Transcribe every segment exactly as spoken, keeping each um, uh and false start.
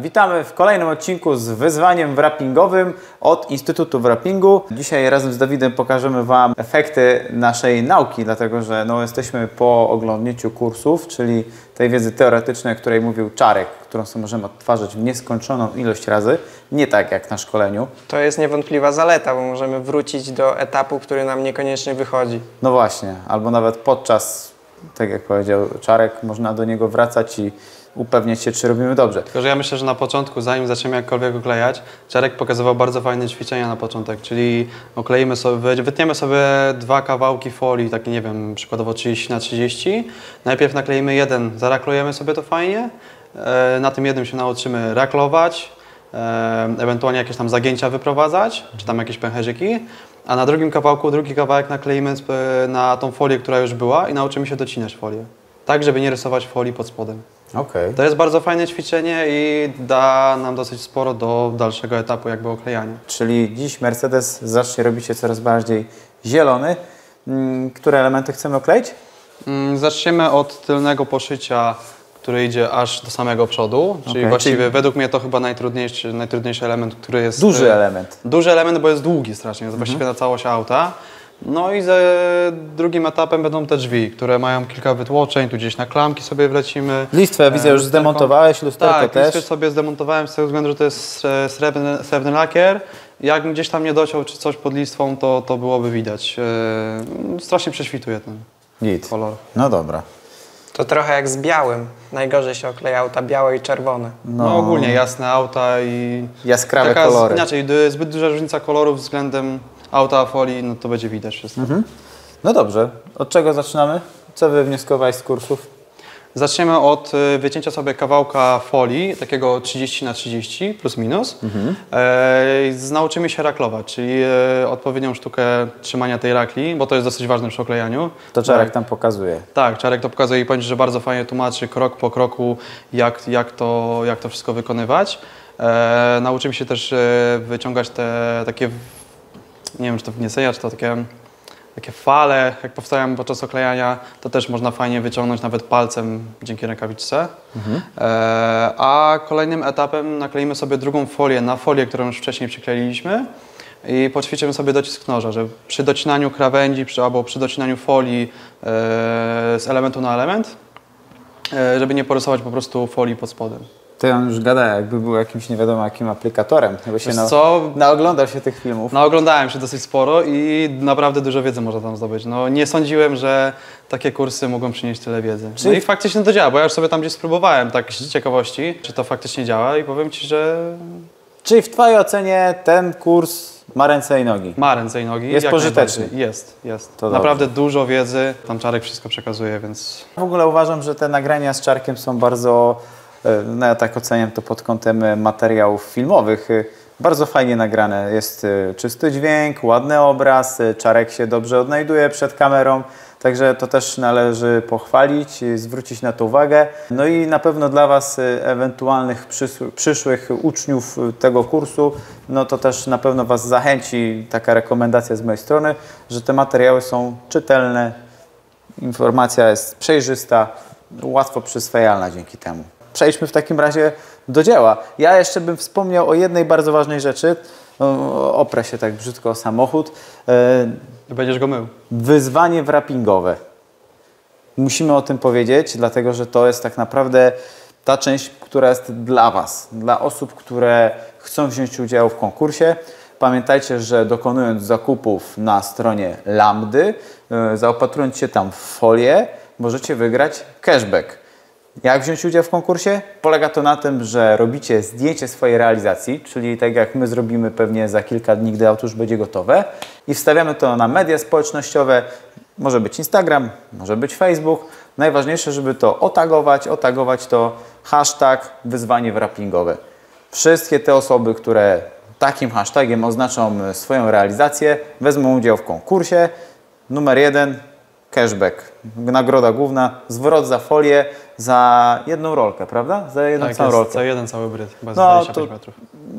Witamy w kolejnym odcinku z wyzwaniem wrappingowym od Instytutu Wrappingu. Dzisiaj razem z Dawidem pokażemy Wam efekty naszej nauki, dlatego że no, jesteśmy po oglądnięciu kursów, czyli tej wiedzy teoretycznej, o której mówił Czarek, którą sobie możemy odtwarzać w nieskończoną ilość razy, nie tak jak na szkoleniu. To jest niewątpliwa zaleta, bo możemy wrócić do etapu, który nam niekoniecznie wychodzi. No właśnie, albo nawet podczas, tak jak powiedział Czarek, można do niego wracać i upewniać się, czy robimy dobrze. Tylko że ja myślę, że na początku, zanim zaczniemy jakkolwiek oklejać, Czarek pokazywał bardzo fajne ćwiczenia na początek, czyli okleimy sobie, wytniemy sobie dwa kawałki folii, takie nie wiem, przykładowo trzydzieści na trzydzieści. Najpierw nakleimy jeden, zaraklujemy sobie to fajnie, na tym jednym się nauczymy raklować, ewentualnie jakieś tam zagięcia wyprowadzać, czy tam jakieś pęcherzyki, a na drugim kawałku, drugi kawałek nakleimy na tą folię, która już była i nauczymy się docinać folię. Tak, żeby nie rysować folii pod spodem. Okay. To jest bardzo fajne ćwiczenie i da nam dosyć sporo do dalszego etapu jakby oklejania. Czyli dziś Mercedes zacznie robić się coraz bardziej zielony. Które elementy chcemy okleić? Zaczniemy od tylnego poszycia, który idzie aż do samego przodu, czyli okay, właściwie czyli... według mnie to chyba najtrudniejszy, najtrudniejszy element, który jest... Duży element. Duży element, bo jest długi strasznie, jest mhm. właściwie na całość auta. No i za drugim etapem będą te drzwi, które mają kilka wytłoczeń, tu gdzieś na klamki sobie wlecimy. Listwę widzę, już zdemontowałeś, lusterkę tak, też. Tak, listwę sobie zdemontowałem z tego względu, że to jest srebrny, srebrny lakier. Jak gdzieś tam nie dociął czy coś pod listwą, to, to byłoby widać. Strasznie prześwituje ten Git. kolor. No dobra. To trochę jak z białym. Najgorzej się okleja auta białe i czerwone. No, no ogólnie jasne auta i... Jaskrawe taka kolory. Inaczej, zbyt duża różnica kolorów względem auta, folii, no to będzie widać wszystko. Mhm. No dobrze, od czego zaczynamy? Co wywnioskowałeś z kursów? Zaczniemy od wycięcia sobie kawałka folii, takiego trzydzieści na trzydzieści, plus minus. Mhm. E, nauczymy się raklować, czyli e, odpowiednią sztukę trzymania tej rakli, bo to jest dosyć ważne przy oklejaniu. To Czarek tak. tam pokazuje. Tak, Czarek to pokazuje i powiem, że bardzo fajnie tłumaczy krok po kroku, jak, jak, to, jak to wszystko wykonywać. E, nauczymy się też wyciągać te takie... Nie wiem, czy to wgniecenia, czy to takie, takie fale, jak powstają podczas oklejania, to też można fajnie wyciągnąć nawet palcem dzięki rękawiczce. Mhm. E, a kolejnym etapem nakleimy sobie drugą folię na folię, którą już wcześniej przykleiliśmy i poćwiczymy sobie docisk noża, że przy docinaniu krawędzi przy, albo przy docinaniu folii e, z elementu na element, e, żeby nie porysować po prostu folii pod spodem. To on już gada, jakby był jakimś nie wiadomo jakim aplikatorem. Jakby się na, co? Naoglądał się tych filmów. Naoglądałem się dosyć sporo i naprawdę dużo wiedzy można tam zdobyć. No, nie sądziłem, że takie kursy mogą przynieść tyle wiedzy. Czyli... No i faktycznie to działa, bo ja już sobie tam gdzieś spróbowałem tak z ciekawości, czy to faktycznie działa i powiem Ci, że... Czyli w Twojej ocenie ten kurs ma ręce i nogi? Ma ręce i nogi. Jest pożyteczny? Jest, jest. To naprawdę dobrze. Dużo wiedzy. Tam Czarek wszystko przekazuje, więc... W ogóle uważam, że te nagrania z Czarkiem są bardzo... No ja tak oceniam to pod kątem materiałów filmowych. Bardzo fajnie nagrane. Jest czysty dźwięk, ładny obraz, Czarek się dobrze odnajduje przed kamerą. Także to też należy pochwalić, zwrócić na to uwagę. No i na pewno dla Was, ewentualnych przyszłych uczniów tego kursu, no to też na pewno Was zachęci taka rekomendacja z mojej strony, że te materiały są czytelne, informacja jest przejrzysta, łatwo przyswajalna dzięki temu. Przejdźmy w takim razie do dzieła. Ja jeszcze bym wspomniał o jednej bardzo ważnej rzeczy. Oprę się tak brzydko o samochód. Będziesz go mył. Wyzwanie wrappingowe. Musimy o tym powiedzieć, dlatego że to jest tak naprawdę ta część, która jest dla Was, dla osób, które chcą wziąć udział w konkursie. Pamiętajcie, że dokonując zakupów na stronie Lambdy, zaopatrując się tam w folię, możecie wygrać cashback. Jak wziąć udział w konkursie? Polega to na tym, że robicie zdjęcie swojej realizacji, czyli tak jak my zrobimy pewnie za kilka dni, gdy auto już będzie gotowe i wstawiamy to na media społecznościowe, może być Instagram, może być Facebook. Najważniejsze, żeby to otagować, otagować to hashtag wyzwanie wrappingowe. Wszystkie te osoby, które takim hashtagiem oznaczą swoją realizację, wezmą udział w konkursie. Numer jeden. cashback, nagroda główna, zwrot za folię, za jedną rolkę, prawda? Za jedną tak, całą rolkę. Za jeden cały bryd, chyba za no, dwadzieścia pięć metrów.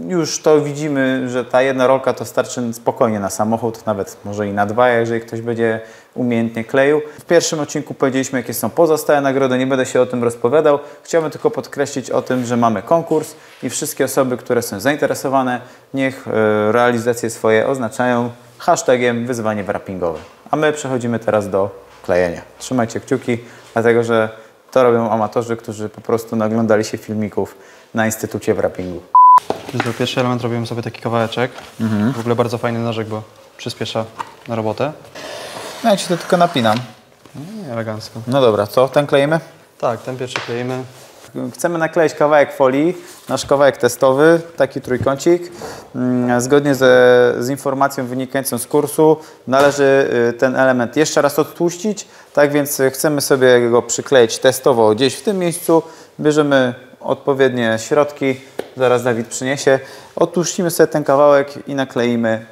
Już to widzimy, że ta jedna rolka to starczy spokojnie na samochód, nawet może i na dwa, jeżeli ktoś będzie umiejętnie kleił. W pierwszym odcinku powiedzieliśmy, jakie są pozostałe nagrody, nie będę się o tym rozpowiadał. Chciałbym tylko podkreślić o tym, że mamy konkurs i wszystkie osoby, które są zainteresowane, niech realizacje swoje oznaczają hashtagiem wyzwanie wrappingowe. A my przechodzimy teraz do klejenia. Trzymajcie kciuki, dlatego że to robią amatorzy, którzy po prostu naglądali się filmików na Instytucie Wrappingu. Jako pierwszy element robimy sobie taki kawałeczek. Mhm. W ogóle bardzo fajny nożyk, bo przyspiesza na robotę. No ja ci to tylko napinam. Nie, elegancko. No dobra, co? Ten klejemy? Tak, ten pierwszy klejemy. Chcemy nakleić kawałek folii, nasz kawałek testowy, taki trójkącik. Zgodnie ze, z informacją wynikającą z kursu należy ten element jeszcze raz odtłuścić. Tak więc chcemy sobie go przykleić testowo gdzieś w tym miejscu. Bierzemy odpowiednie środki, zaraz Dawid przyniesie. Odtłuścimy sobie ten kawałek i nakleimy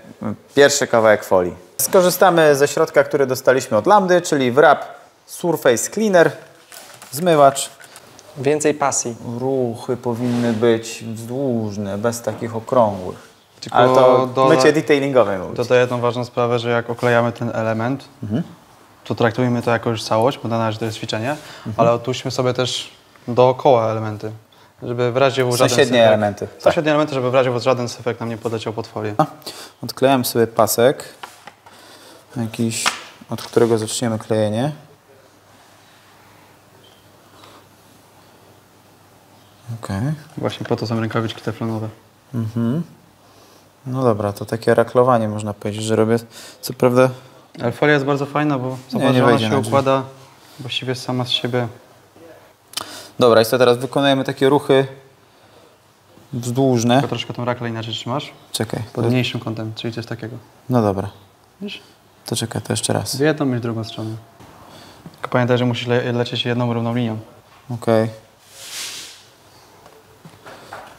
pierwszy kawałek folii. Skorzystamy ze środka, który dostaliśmy od Lambdy, czyli WRAP Surface Cleaner, zmywacz. Więcej pasji. Ruchy powinny być wzdłużne, bez takich okrągłych. Tylko ale to doda... mycie detailingowe mówić. Dodaję jedną ważną sprawę, że jak oklejamy ten element, mhm. to traktujemy to jako już całość, bo na razie to jest ćwiczenie, mhm. ale odtłuśćmy sobie też dookoła elementy, żeby w razie w żaden sąsiednie elementy. Sąsiednie tak. elementy, żeby w razie w żaden syfek nam nie podleciał pod folię. A, odklejam sobie pasek, jakiś, od którego zaczniemy klejenie. Okay. Właśnie po to są rękawiczki teflonowe. Mhm. No dobra, to takie raklowanie można powiedzieć, że robię. Co prawda... Ale folia jest bardzo fajna, bo zobacz, że ona się układa właściwie sama z siebie. Dobra, i co teraz? Wykonujemy takie ruchy wzdłużne. Tylko troszkę tą raklę inaczej trzymasz. Czekaj. Pod to... mniejszym kątem, czyli coś takiego. No dobra. Wiesz? To czekaj, to jeszcze raz. Z jedną i drugą stroną. Tylko pamiętaj, że musisz le lecieć jedną równą linią. Okej. Okay.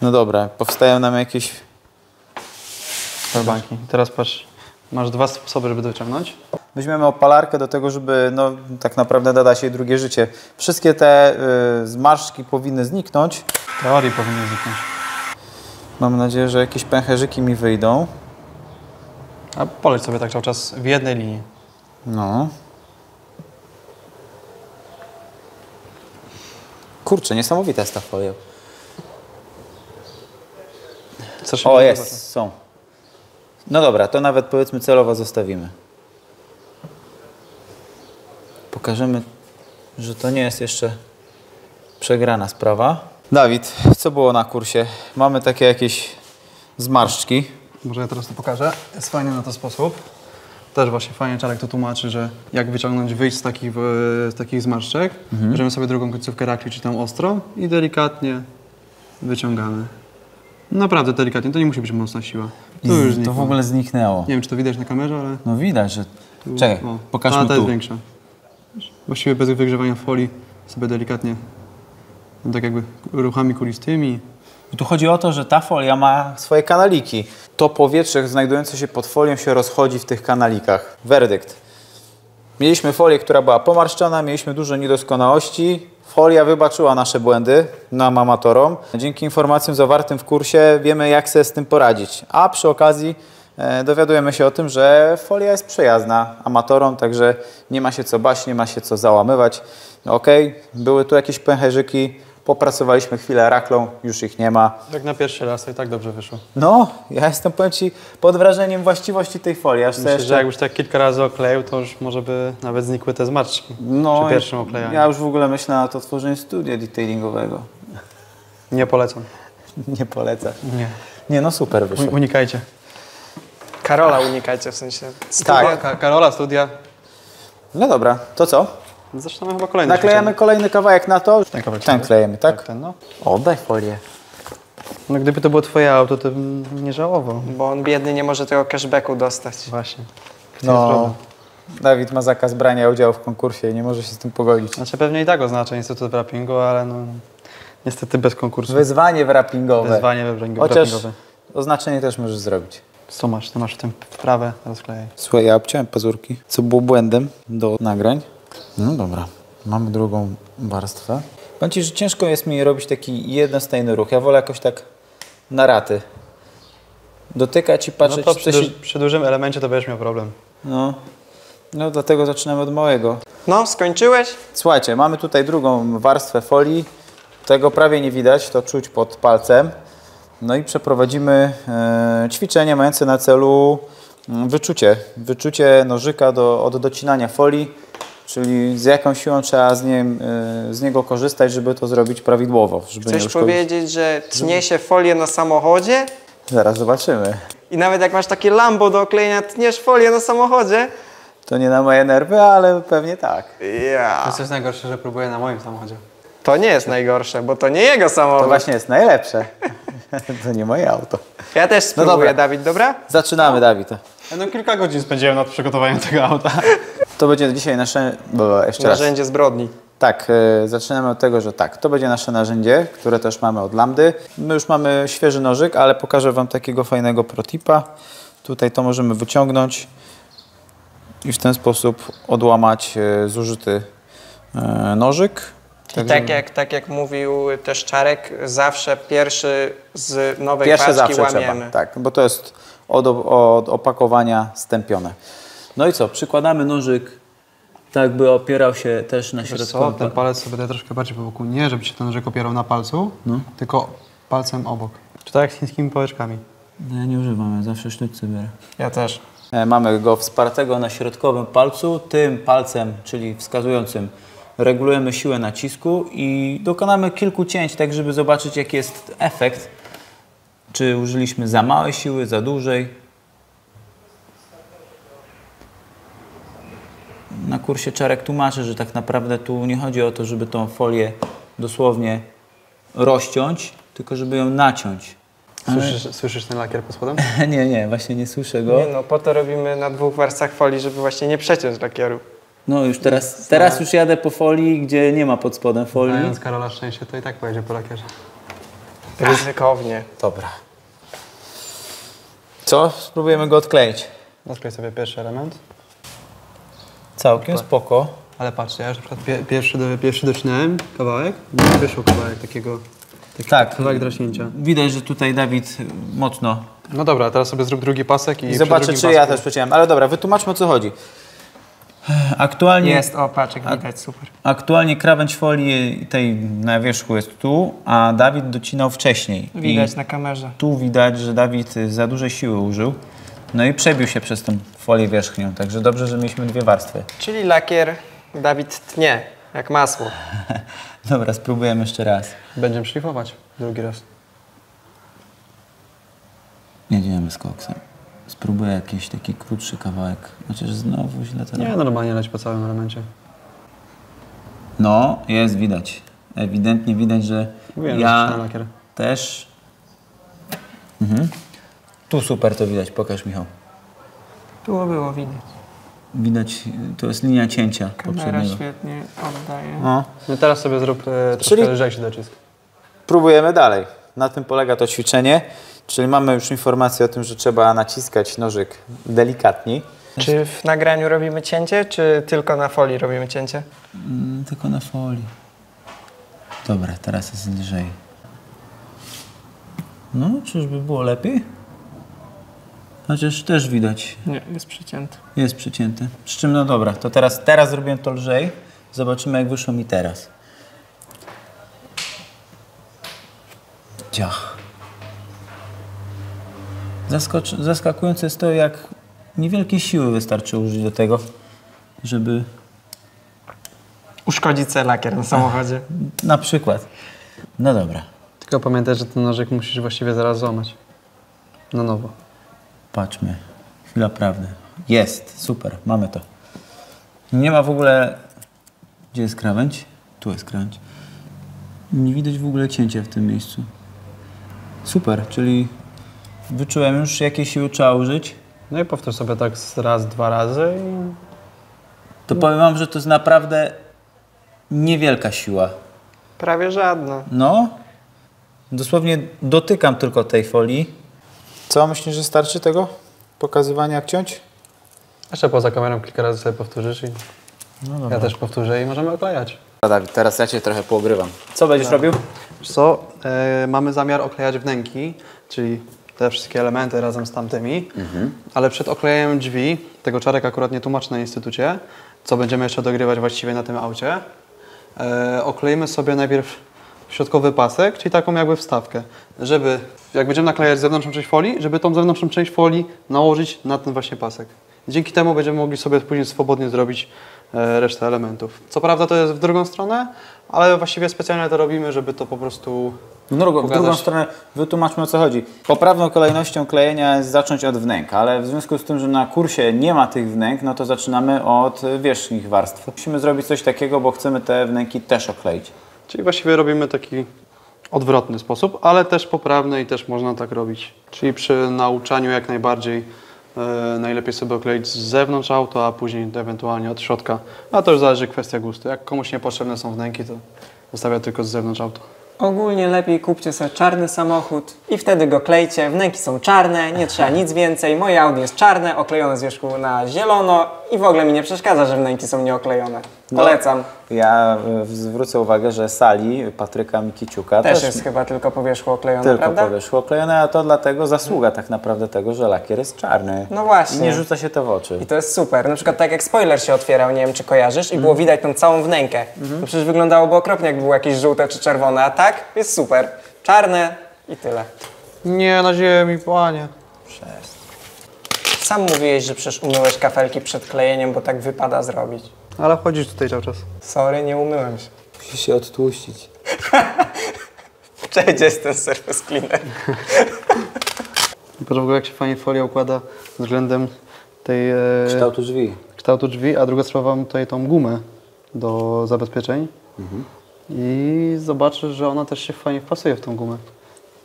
No dobra, powstają nam jakieś... Banki. Teraz patrz, masz dwa sposoby, żeby to wyciągnąć. Weźmiemy opalarkę do tego, żeby no, tak naprawdę dodać jej drugie życie. Wszystkie te y, zmarszczki powinny zniknąć. Teorii powinny zniknąć. Mam nadzieję, że jakieś pęcherzyki mi wyjdą. A poleć sobie tak cały czas w jednej linii. No. Kurczę, niesamowita jest ta folia. O, jest, są. No dobra, to nawet powiedzmy celowo zostawimy. Pokażemy, że to nie jest jeszcze przegrana sprawa. Dawid, co było na kursie? Mamy takie jakieś zmarszczki. Może ja teraz to pokażę. Jest fajny na to sposób. Też właśnie fajnie Czarek to tłumaczy, że jak wyciągnąć, wyjść z takich, z takich zmarszczek. Mhm. Bierzemy sobie drugą końcówkę rakli, czy tam ostrą i delikatnie wyciągamy. Naprawdę delikatnie, to nie musi być mocna siła. To, I już to w ogóle zniknęło. Nie wiem, czy to widać na kamerze, ale... No widać, że... Tu... Czekaj, o, pokażmy tu. Ta jest większa. Właściwie bez wygrzewania folii sobie delikatnie, no tak jakby ruchami kulistymi. I tu chodzi o to, że ta folia ma swoje kanaliki. To powietrze znajdujące się pod folią się rozchodzi w tych kanalikach. Werdykt. Mieliśmy folię, która była pomarszczona, mieliśmy dużo niedoskonałości. Folia wybaczyła nasze błędy nam amatorom. Dzięki informacjom zawartym w kursie wiemy, jak sobie z tym poradzić. A przy okazji e, dowiadujemy się o tym, że folia jest przyjazna amatorom, także nie ma się co bać, nie ma się co załamywać. Ok, były tu jakieś pęcherzyki, popracowaliśmy chwilę raklą, już ich nie ma. Jak na pierwszy raz to i tak dobrze wyszło. No, ja jestem, powiem Ci, pod wrażeniem właściwości tej folii. Aż myślę, jeszcze... że jakbyś tak kilka razy okleił, to już może by nawet znikły te zmarszczki no, przy pierwszym oklejaniu. Ja już w ogóle myślę na to tworzenie studia detailingowego. Nie polecam. Nie polecam. Nie. Nie, no super wyszło. U unikajcie. Karola Ach. unikajcie, w sensie studia. Tak. Ka Karola studia. No dobra, to co? Zresztą chyba kolejny. Naklejamy ćwiczenie. Kolejny kawałek na to. Ten, kawałek ten klejemy, tak? tak ten, no. Oddaj folię. No gdyby to było twoje auto, to bym nie żałował. Bo on biedny nie może tego cashbacku dostać. Właśnie. No, Dawid ma zakaz brania udziału w konkursie i nie może się z tym pogodzić. Znaczy pewnie i tak oznacza Instytut Wrappingu, ale no niestety bez konkursu. Wyzwanie wrappingowe. Wyzwanie wrappingowe. Chociaż oznaczenie też możesz zrobić. Co masz? Ty masz w tym wprawę, rozklejaj. Słuchaj, ja obciąłem pazurki, co było błędem do nagrań. No dobra, mamy drugą warstwę. Powiem ci, że ciężko jest mi robić taki jednostajny ruch. Ja wolę jakoś tak na raty dotykać i patrzeć. No to przy, się... przy dużym elemencie to będziesz miał problem. No. No dlatego zaczynamy od małego. No, skończyłeś? Słuchajcie, mamy tutaj drugą warstwę folii. Tego prawie nie widać, to czuć pod palcem. No i przeprowadzimy e, ćwiczenie mające na celu wyczucie. Wyczucie nożyka do, od docinania folii, czyli z jaką siłą trzeba z, nie, e, z niego korzystać, żeby to zrobić prawidłowo. Żeby Chcesz nie uszkodzić. powiedzieć, że tnie się folię na samochodzie? Zaraz zobaczymy. I nawet jak masz takie Lambo do oklejenia, tniesz folię na samochodzie? To nie na moje nerwy, ale pewnie tak. Yeah. To jest najgorsze, że próbuję na moim samochodzie. To nie jest najgorsze, bo to nie jego samochód. To właśnie jest najlepsze. To nie moje auto. Ja też spróbuję, no dobra. Dawid, dobra? Zaczynamy, no. Dawid. No kilka godzin spędziłem nad przygotowaniem tego auta. To będzie dzisiaj nasze... Bo, jeszcze narzędzie raz. zbrodni. Tak, yy, zaczynamy od tego, że tak, to będzie nasze narzędzie, które też mamy od Lambdy. My już mamy świeży nożyk, ale pokażę wam takiego fajnego protipa. Tutaj to możemy wyciągnąć i w ten sposób odłamać yy, zużyty yy, nożyk. I tak jak, tak jak mówił też Czarek, zawsze pierwszy z nowej pierwszy paczki zawsze łamiemy. Trzeba, tak, bo to jest od, od opakowania stępione. No i co, przykładamy nożyk tak, by opierał się też na środku. Co, ten palec sobie daje troszkę bardziej po boku. Nie, żeby się ten nożyk opierał na palcu, no. tylko palcem obok. Czy tak jak z chińskimi pałeczkami? No ja nie używam, ja zawsze sztućce biorę. Ja też. Mamy go wspartego na środkowym palcu, tym palcem, czyli wskazującym, regulujemy siłę nacisku i dokonamy kilku cięć, tak żeby zobaczyć, jaki jest efekt. Czy użyliśmy za małej siły, za dużej. Na kursie Czarek tłumaczy, że tak naprawdę tu nie chodzi o to, żeby tą folię dosłownie rozciąć, tylko żeby ją naciąć. Słyszysz, Ale... słyszysz ten lakier pod spodem? Nie, nie, właśnie nie słyszę go. Nie, no po to robimy na dwóch warstwach folii, żeby właśnie nie przeciąć lakieru. No już teraz, teraz już jadę po folii, gdzie nie ma pod spodem folii. Znając Karola Szczęście, to i tak pojedzie po lakierze. Ryzykownie. Dobra. Co? Spróbujemy go odkleić. Odklej sobie pierwszy element. Całkiem Super. spoko. Ale patrzcie, ja już na przykład pie, pierwszy, do, pierwszy docinałem kawałek, nie wyszło kawałek takiego, taki tak, kawałek draśnięcia. Widać, że tutaj Dawid mocno. No dobra, teraz sobie zrób drugi pasek i, I zobaczę, czy pasku... ja też przeciąłem. Ale dobra, wytłumaczmy, o co chodzi. Aktualnie jest o paczek, widać, super. Aktualnie krawędź folii tej na wierzchu jest tu, a Dawid docinał wcześniej. Widać I na kamerze. Tu widać, że Dawid za dużej siły użył. No i przebił się przez tą folię wierzchnią, także dobrze, że mieliśmy dwie warstwy. Czyli lakier Dawid tnie, jak masło. Dobra, spróbujemy jeszcze raz. Będziemy szlifować drugi raz. Nie dziejemy z koksem. Spróbuję jakiś taki krótszy kawałek, chociaż znowu źle to... Nie, normalnie leć po całym elemencie. No, jest widać. Ewidentnie widać, że Mówiłem, ja że też... Mhm. Tu super to widać, pokaż Michał. Było, było widać. Widać, to jest linia cięcia poprzedniego. Kamera świetnie oddaje. No, no teraz sobie zrób e, troszkę lżejszy docisk. Próbujemy dalej. Na tym polega to ćwiczenie. Czyli mamy już informację o tym, że trzeba naciskać nożyk delikatniej. Czy w nagraniu robimy cięcie, czy tylko na folii robimy cięcie? Mm, tylko na folii. Dobra, teraz jest lżej. No, czyżby było lepiej? Chociaż też widać. Nie, jest przycięte. Jest przycięte. Przy czym, no dobra, to teraz, teraz zrobiłem to lżej. Zobaczymy, jak wyszło mi teraz. Ciach. Zaskocz, zaskakujące jest to, jak niewielkie siły wystarczy użyć do tego, żeby... uszkodzić sobie lakier na samochodzie. Na przykład. No dobra. Tylko pamiętaj, że ten nożyk musisz właściwie zaraz złamać. Na nowo. Patrzmy. Chwila prawdy. Jest. Super. Mamy to. Nie ma w ogóle... Gdzie jest krawędź? Tu jest krawędź. Nie widać w ogóle cięcia w tym miejscu. Super, czyli... Wyczułem już, jakie siły trzeba użyć. No i powtórz sobie tak raz, dwa razy i... To powiem wam, że to jest naprawdę niewielka siła. Prawie żadna. No. Dosłownie dotykam tylko tej folii. Co, myślisz, że starczy tego pokazywania, jak ciąć? Jeszcze poza kamerą kilka razy sobie powtórzysz i no ja też powtórzę i możemy oklejać. Dawid, teraz ja Cię trochę poobrywam. Co będziesz tak. robił? Co? Yy, mamy zamiar oklejać wnęki, czyli te wszystkie elementy razem z tamtymi, mhm. ale przed oklejem drzwi, tego Czarek akurat nie tłumaczy na instytucie, co będziemy jeszcze dogrywać właściwie na tym aucie, yy, okleimy sobie najpierw środkowy pasek, czyli taką jakby wstawkę, żeby, jak będziemy naklejać zewnętrzną część folii, żeby tą zewnętrzną część folii nałożyć na ten właśnie pasek. Dzięki temu będziemy mogli sobie później swobodnie zrobić resztę elementów. Co prawda to jest w drugą stronę, ale właściwie specjalnie to robimy, żeby to po prostu... W drugą, w drugą stronę wytłumaczmy, o co chodzi. Poprawną kolejnością klejenia jest zacząć od wnęk, ale w związku z tym, że na kursie nie ma tych wnęk, no to zaczynamy od wierzchnich warstw. Musimy zrobić coś takiego, bo chcemy te wnęki też okleić. Czyli właściwie robimy taki odwrotny sposób, ale też poprawny i też można tak robić. Czyli przy nauczaniu jak najbardziej yy, najlepiej sobie okleić z zewnątrz auto, a później ewentualnie od środka. A to już zależy kwestia gustu. Jak komuś niepotrzebne są wnęki, to zostawia tylko z zewnątrz auto. Ogólnie lepiej kupcie sobie czarny samochód i wtedy go klejcie. Wnęki są czarne, nie trzeba nic więcej. Moje Audi jest czarne, oklejone z wierzchu na zielono i w ogóle mi nie przeszkadza, że wnęki są nieoklejone. Polecam. No, ja zwrócę uwagę, że Sali, Patryka Mikiciuka też, też jest chyba tylko po wierzchu oklejone, tylko prawda? Tylko po wierzchu oklejone, a to dlatego zasługa tak naprawdę tego, że lakier jest czarny. No właśnie. I nie rzuca się to w oczy. I to jest super. Na przykład tak jak spoiler się otwierał, nie wiem czy kojarzysz, i mm. było widać tą całą wnękę. Mm. No przecież wyglądałoby okropnie, jak było jakieś żółte czy czerwone, a tak jest super. Czarne i tyle. Nie, na ziemi, panie. Przestań. Sam mówiłeś, że przecież umyłeś kafelki przed klejeniem, bo tak wypada zrobić. Ale chodzisz tutaj cały czas. Sorry, nie umyłem się. Musisz się odtłuścić. Cześć, jest ten Surface Cleaner. Patrz w ogóle, jak się fajnie folia układa względem tej... E... Kształtu drzwi. Kształtu drzwi, a druga sprawa, mam tutaj tą gumę do zabezpieczeń. Mhm. I zobaczysz, że ona też się fajnie wpasuje w tą gumę.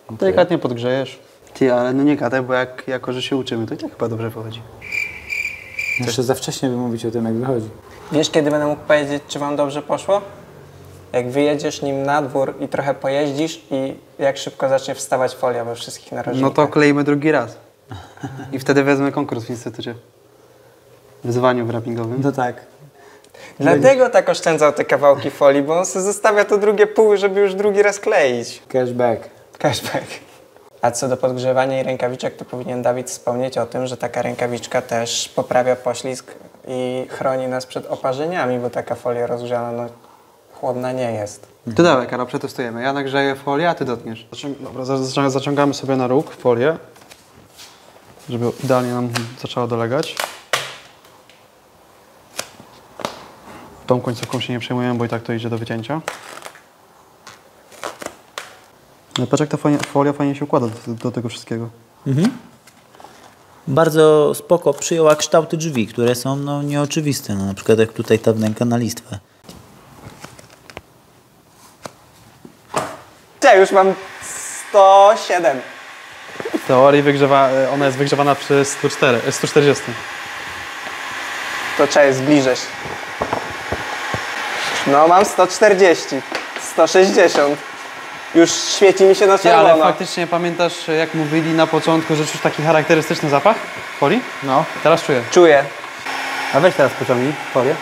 Okay. Delikatnie podgrzejesz. Ty, ale no nie gadaj, bo jak, jako, że się uczymy, to i tak chyba dobrze wychodzi. Jeszcze za wcześnie by mówić o tym, jak wychodzi. Wiesz, kiedy będę mógł powiedzieć, czy wam dobrze poszło? Jak wyjedziesz nim na dwór i trochę pojeździsz i jak szybko zacznie wstawać folia we wszystkich narożnikach. No to klejmy drugi raz. I wtedy wezmę konkurs w Instytucie. W wyzwaniu wrappingowym. No tak. Dlatego tak oszczędzał te kawałki folii, bo on sobie zostawia to drugie pół, żeby już drugi raz kleić. Cashback. Cashback. A co do podgrzewania i rękawiczek, to powinien Dawid wspomnieć o tym, że taka rękawiczka też poprawia poślizg i chroni nas przed oparzeniami, bo taka folia rozgrzana, no, chłodna nie jest. To dawaj, Karol, przetestujemy. Ja nagrzeję folię, a ty dotkniesz. Dobra, zaciągamy sobie na róg folię, żeby idealnie nam zaczęła dolegać. Tą końcówką się nie przejmujemy, bo i tak to idzie do wycięcia. No patrz, jak ta folia fajnie się układa do, do tego wszystkiego. Mhm. Bardzo spoko przyjęła kształty drzwi, które są no, nieoczywiste. No, na przykład jak tutaj ta wnęka na listwę. Ja już mam sto siedem. W teorii wygrzewa, ona jest wygrzewana przy stu czterdziestu. To trzeba je zbliżyć. No mam sto czterdzieści. sto sześćdziesiąt. Już świeci mi się na czerwono. Ale faktycznie pamiętasz, jak mówili na początku, że czuć taki charakterystyczny zapach folii? No. Teraz czuję. Czuję. A weź teraz pociągnij folię.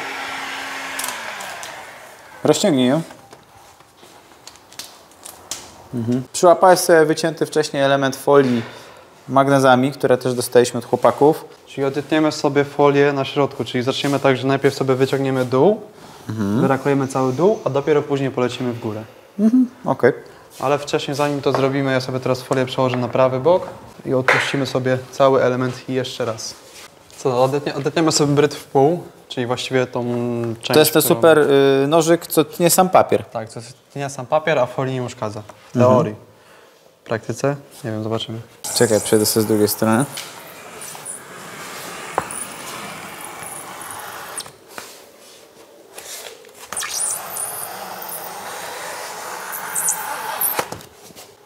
Rozciągnij ją. Mhm. Przyłapałeś sobie wycięty wcześniej element folii magnezami, które też dostaliśmy od chłopaków. Czyli odetniemy sobie folię na środku, czyli zaczniemy tak, że najpierw sobie wyciągniemy dół, mhm. wyrakujemy cały dół, a dopiero później polecimy w górę. Mhm. Okej. Okay. Ale wcześniej, zanim to zrobimy, ja sobie teraz folię przełożę na prawy bok i odpuścimy sobie cały element i jeszcze raz. Co, odetnie, odetniemy sobie bryt w pół, czyli właściwie tą część. To jest ten którą... super yy, nożyk, co tnie sam papier. Tak, co tnie sam papier, a folii nie uszkadza. W mhm. teorii. W praktyce? Nie wiem, zobaczymy. Czekaj, przejdę sobie z drugiej strony.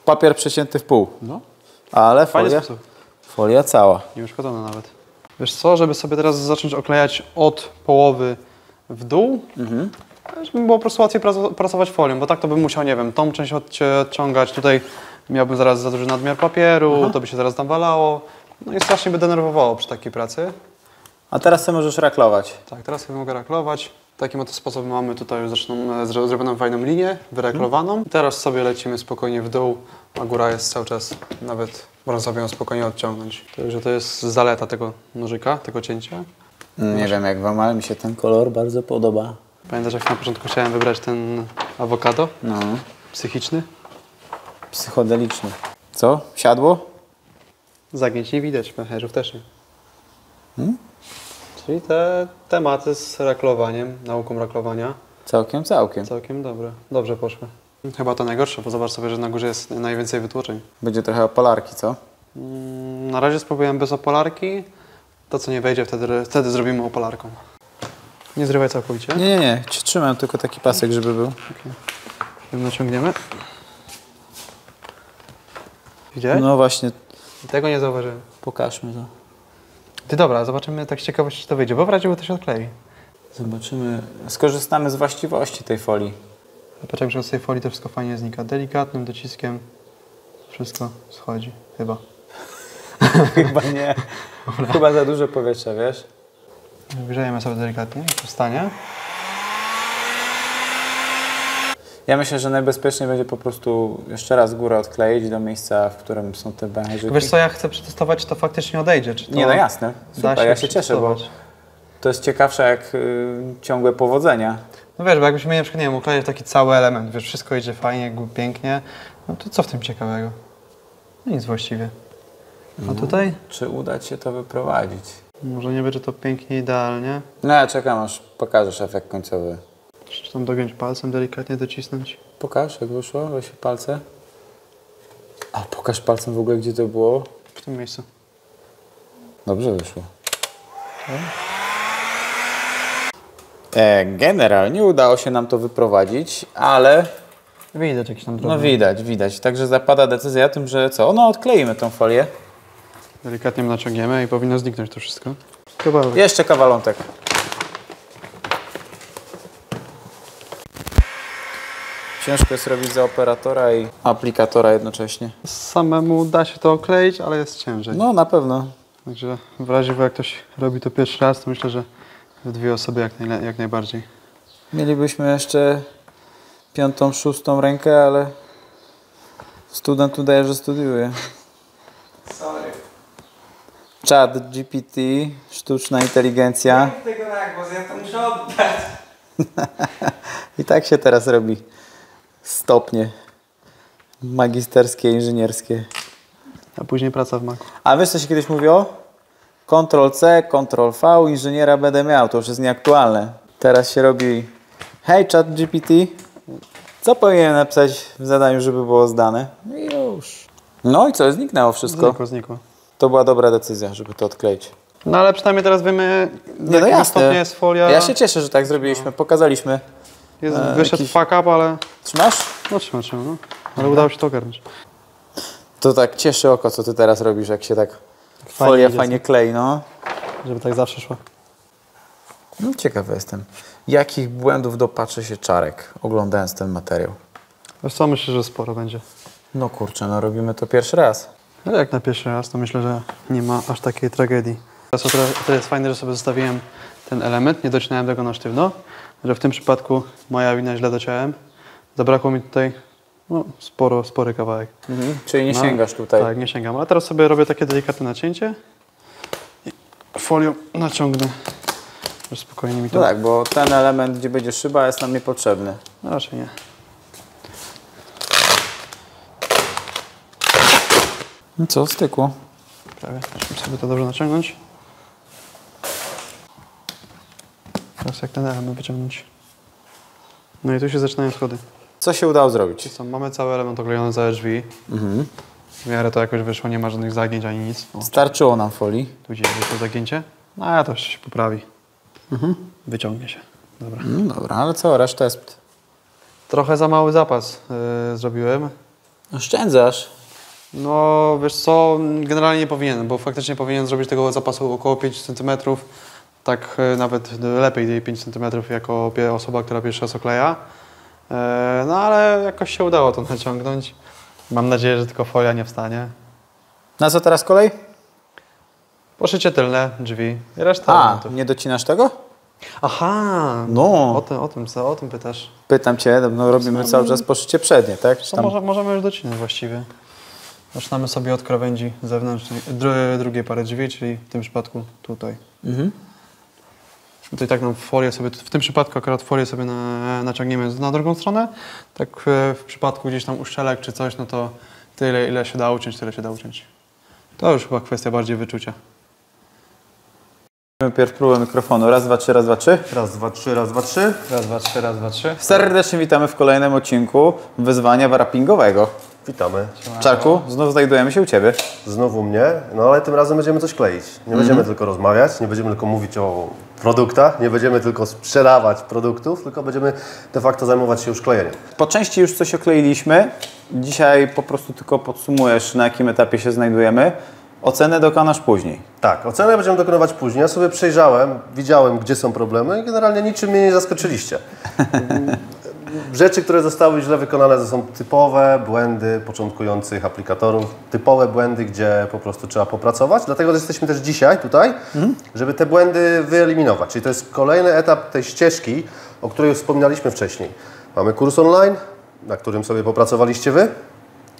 Papier przecięty w pół, no. Ale folia, folia cała. Nie uszkodzona nawet. Wiesz co, żeby sobie teraz zacząć oklejać od połowy w dół, mhm. żeby było po prostu łatwiej pracować folią, bo tak to bym musiał, nie wiem, tą część odciągać, tutaj miałbym zaraz za duży nadmiar papieru, aha, to by się zaraz tam walało. No i strasznie by denerwowało przy takiej pracy. A teraz sobie możesz raklować. Tak, teraz sobie mogę raklować. Takim oto sposobem mamy tutaj już zresztą zrobioną fajną linię, wyraklowaną. Hmm. Teraz sobie lecimy spokojnie w dół, a góra jest cały czas, nawet można sobie ją spokojnie odciągnąć. Także to jest zaleta tego nożyka, tego cięcia. Nie Masz... wiem jak wam, ale mi się ten kolor bardzo podoba. Pamiętasz jak na początku chciałem wybrać ten awokado? No. Psychiczny? Psychodeliczny. Co? Siadło? Zagięć nie widać, pęcherzów też nie. Hmm? Czyli te tematy z raklowaniem, nauką raklowania. Całkiem, całkiem. Całkiem dobre. Dobrze poszły. Chyba to najgorsze, bo zobacz sobie, że na górze jest najwięcej wytłoczeń. Będzie trochę opolarki, co? Mm, na razie spróbujemy bez opolarki. To, co nie wejdzie, wtedy, wtedy zrobimy opolarką. Nie zrywaj całkowicie. Nie, nie, nie. Trzymam tylko taki pasek, żeby był. Okay. Ją naciągniemy. Widziałeś? No właśnie. Tego nie zauważyłem. Pokażmy to. Ty dobra, zobaczymy tak z ciekawości, czy to wyjdzie, bo w razie to się odklei. Zobaczymy. Skorzystamy z właściwości tej folii. Zobaczmy, że z tej folii to wszystko fajnie znika. Delikatnym dociskiem wszystko schodzi. Chyba. Chyba nie. Dobra. Chyba za dużo powietrza, wiesz? Wygrzejemy sobie delikatnie, powstanie. Ja myślę, że najbezpieczniej będzie po prostu jeszcze raz górę odkleić do miejsca, w którym są te wężyki. Wiesz co, ja chcę przetestować, czy to faktycznie odejdzie. Czy to nie, no jasne. Super, się ja się cieszę, bo to jest ciekawsze jak y, ciągłe powodzenia. No wiesz, bo jakbyśmy mieli na przykład, nie wiem, ukleić taki cały element, wiesz, wszystko idzie fajnie, pięknie, no to co w tym ciekawego? No nic właściwie. A no, tutaj? Czy uda ci się to wyprowadzić? Może nie będzie to pięknie, idealnie. No ja czekam, aż pokażesz efekt końcowy. Czy tam dogiąć palcem, delikatnie docisnąć? Pokaż, jak wyszło, weź palce. A pokaż palcem w ogóle, gdzie to było? W tym miejscu. Dobrze wyszło. E, generalnie udało się nam to wyprowadzić, ale... Widać jakiś tam drobny. No widać, widać. Także zapada decyzja o tym, że co? No odkleimy tą folię. Delikatnie naciągniemy i powinno zniknąć to wszystko. Kawałek. Jeszcze kawalątek. Ciężko jest robić za operatora i aplikatora jednocześnie. Samemu da się to okleić, ale jest ciężej. No na pewno. Także w razie, jak ktoś robi to pierwszy raz, to myślę, że w dwie osoby jak, najle jak najbardziej. Mielibyśmy jeszcze piątą, szóstą rękę, ale student udaje, że studiuje. Sorry. Chat G P T, sztuczna inteligencja. Nie tego tak, bo ja to muszę oddać. I tak się teraz robi. Stopnie magisterskie, inżynierskie. A później praca w Macu. A wiesz, co się kiedyś mówiło? kontrol C, kontrol V, inżyniera będę miał. To już jest nieaktualne. Teraz się robi, hej Chat G P T, co powinienem napisać w zadaniu, żeby było zdane? I już. No i co? Zniknęło wszystko. Znikło, znikło. To była dobra decyzja, żeby to odkleić. No ale przynajmniej teraz wiemy, nie, no jasne, jest folia. Ja się cieszę, że tak zrobiliśmy. Pokazaliśmy. Jest, e, wyszedł jakiś... fuck up, ale... Trzymasz? No trzymam, trzymam, no. Ale aha, udało się to ogarnąć. To tak cieszy oko, co ty teraz robisz, jak się tak fajnie folia idzie, fajnie klei, no. Żeby tak zawsze szło. No ciekawy jestem, jakich błędów dopatrzy się Czarek, oglądając ten materiał? Wiesz co, myślę, że sporo będzie. No kurczę, no robimy to pierwszy raz. No jak na pierwszy raz, to myślę, że nie ma aż takiej tragedii. Teraz to jest fajne, że sobie zostawiłem ten element, nie docinałem tego na sztywno. Że w tym przypadku moja wina, źle dociąłem. Zabrakło mi tutaj no, sporo, spory kawałek. Mhm. Czyli nie no, sięgasz tutaj. Tak, nie sięgam. A teraz sobie robię takie delikatne nacięcie i folią naciągnę. Już spokojnie mi to... No tak, bo ten element, gdzie będzie szyba, jest nam niepotrzebny. No raczej nie. No co, stykło. Prawie, musimy sobie to dobrze naciągnąć. Teraz jak ten element wyciągnąć. No i tu się zaczynają schody. Co się udało zrobić? Co, mamy cały element oklejony za drzwi. Mhm. W miarę to jakoś wyszło, nie ma żadnych zagięć ani nic. O, starczyło nam folii. Tu gdzieś to zagięcie? No a to się poprawi. Mhm. Wyciągnie się. Dobra. No, dobra, ale co? Reszta jest... Trochę za mały zapas yy, zrobiłem. Oszczędzasz. No wiesz co, generalnie nie powinienem, bo faktycznie powinien zrobić tego zapasu około pięć centymetrów. Tak nawet lepiej pięć centymetrów jako osoba, która pierwszy raz okleja. No ale jakoś się udało to naciągnąć. Mam nadzieję, że tylko folia nie wstanie. Na co teraz kolej? Poszycie tylne drzwi i reszta A, elementów. Nie docinasz tego? Aha, no. o, tym, o, tym, o tym pytasz. Pytam Cię, no robimy Samy... cały czas poszycie przednie, tak? Tam... Może, możemy już docinać właściwie. Zaczynamy sobie od krawędzi zewnętrznej, dru, drugiej pary drzwi, czyli w tym przypadku tutaj. Mhm. To i tak nam folię sobie, w tym przypadku akurat folię sobie na, naciągniemy na drugą stronę. Tak w przypadku gdzieś tam uszczelek czy coś, no to tyle ile się da uciąć, tyle się da uciąć. To już chyba kwestia bardziej wyczucia. Pierw próbę mikrofonu. Raz, dwa, trzy, raz, dwa, trzy. Raz, dwa, trzy, raz, dwa, trzy. Raz, dwa, trzy, raz, dwa, trzy. Serdecznie witamy w kolejnym odcinku wyzwania wrappingowego. Witamy. Czarku, znowu znajdujemy się u Ciebie. Znowu mnie, no ale tym razem będziemy coś kleić. Nie mm. będziemy tylko rozmawiać, nie będziemy tylko mówić o produktach, nie będziemy tylko sprzedawać produktów, tylko będziemy de facto zajmować się już klejeniem. Po części już coś okleiliśmy. Dzisiaj po prostu tylko podsumujesz, na jakim etapie się znajdujemy. Ocenę dokonasz później. Tak, ocenę będziemy dokonywać później. Ja sobie przejrzałem, widziałem, gdzie są problemy i generalnie niczym mnie nie zaskoczyliście. Rzeczy, które zostały źle wykonane, to są typowe błędy początkujących aplikatorów, typowe błędy, gdzie po prostu trzeba popracować. Dlatego jesteśmy też dzisiaj tutaj, mhm. żeby te błędy wyeliminować. Czyli to jest kolejny etap tej ścieżki, o której wspominaliśmy wcześniej. Mamy kurs online, na którym sobie popracowaliście Wy.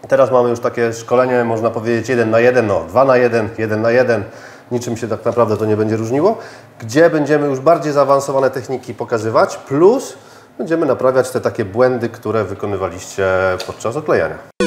Teraz mamy już takie szkolenie, można powiedzieć, jeden na jeden, no, dwa na jeden, jeden na jeden. Niczym się tak naprawdę to nie będzie różniło. Gdzie będziemy już bardziej zaawansowane techniki pokazywać, plus będziemy naprawiać te takie błędy, które wykonywaliście podczas oklejania.